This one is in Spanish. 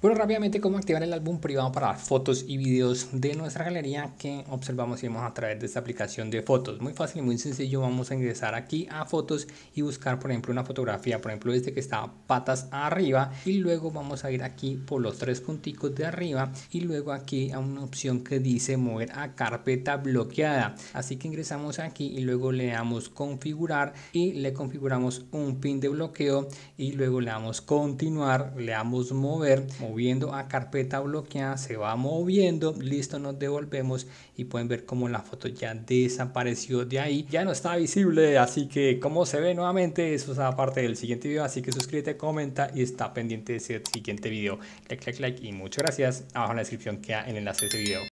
Bueno, rápidamente cómo activar el álbum privado para las fotos y videos de nuestra galería que observamos y vemos a través de esta aplicación de fotos. Muy fácil y muy sencillo, vamos a ingresar aquí a fotos y buscar por ejemplo una fotografía, por ejemplo este que está patas arriba, y luego vamos a ir aquí por los tres punticos de arriba y luego aquí a una opción que dice mover a carpeta bloqueada. Así que ingresamos aquí y luego le damos configurar y le configuramos un pin de bloqueo y luego le damos continuar, le damos mover. Moviendo a carpeta bloqueada, se va moviendo, listo, nos devolvemos y pueden ver como la foto ya desapareció de ahí, ya no está visible, así que como se ve nuevamente, eso será parte del siguiente video, así que suscríbete, comenta y está pendiente de ese siguiente video, like y muchas gracias, abajo en la descripción queda el enlace de ese video.